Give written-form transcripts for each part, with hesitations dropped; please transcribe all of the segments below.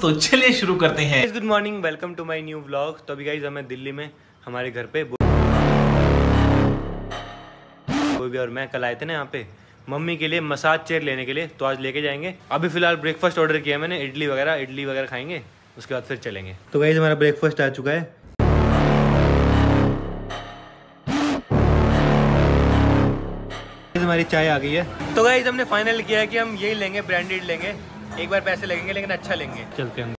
तो चलिए शुरू करते हैं। Good morning, welcome to my new vlog. तो अभी गाइस हमें दिल्ली में हमारे घर पे कोई भी और मैं कल आए थे ना यहाँ पे मम्मी के लिए मसाज चेयर लेने के लिए, तो आज लेके जाएंगे। अभी फिलहाल ब्रेकफास्ट ऑर्डर किया मैंने, इडली वगैरह खाएंगे, उसके बाद फिर चलेंगे। तो गाइस हमारा ब्रेकफास्ट आ चुका है। हमारी चाय आ गई है। तो गाइस हमने फाइनल किया है कि हम यही लेंगे, ब्रांडेड लेंगे। एक बार पैसे लगेंगे लेकिन अच्छा लेंगे। चलते हैं।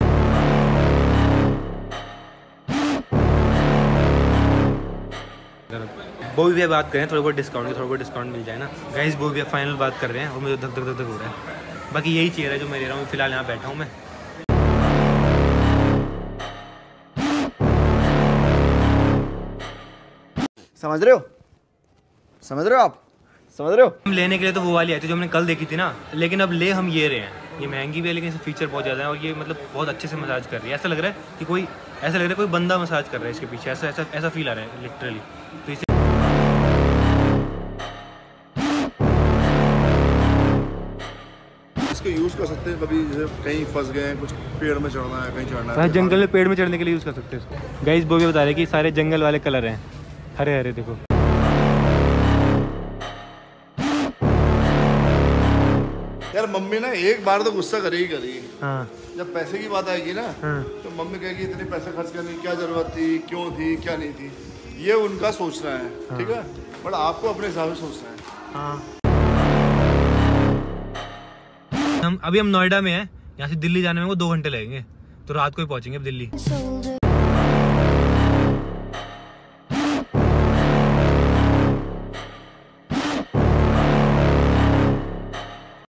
वो भी बात करें थोड़ा बहुत डिस्काउंट की, थोड़ा बहुत डिस्काउंट मिल जाए ना गाइस। वो भी फाइनल बात कर रहे हैं और मुझे धक धक धक हो रहा है। बाकी यही चेयर है जो मैं ले रहा हूँ, फिलहाल यहाँ बैठा हूँ मैं। समझ रहे हो आप, समझ रहे हो। हम लेने के लिए तो वो वाली आई थी जो हमने कल देखी थी ना, लेकिन अब ले हम ये रहे हैं। ये महंगी भी है लेकिन इससे फीचर बहुत ज़्यादा है और ये मतलब बहुत अच्छे से मसाज कर रही है। ऐसा लग रहा है कि कोई बंदा मसाज कर रहा है इसके पीछे, ऐसा फील आ रहा है लिटरली। तो इसे यूज कर सकते हैं कभी कहीं फंस गए, कुछ पेड़ में चढ़ना है, कहीं चढ़ना है, जंगल में पेड़ में चढ़ने के लिए यूज कर सकते हैं। गाइस वो भी बता रहे कि सारे जंगल वाले कलर हैं, हरे हरे देखो। यार मम्मी ना एक बार तो गुस्सा करेगी हाँ। जब पैसे की बात आएगी ना हाँ। तो मम्मी कहेगी इतने पैसे खर्च करने की क्या जरूरत थी, क्यों थी, क्या नहीं थी। ये उनका सोचना है हाँ। ठीक है, बट आपको अपने हिसाब से सोचना है हाँ। हम अभी नोएडा में हैं, यहाँ से दिल्ली जाने में वो 2 घंटे लगेंगे, तो रात को ही पहुँचेंगे दिल्ली।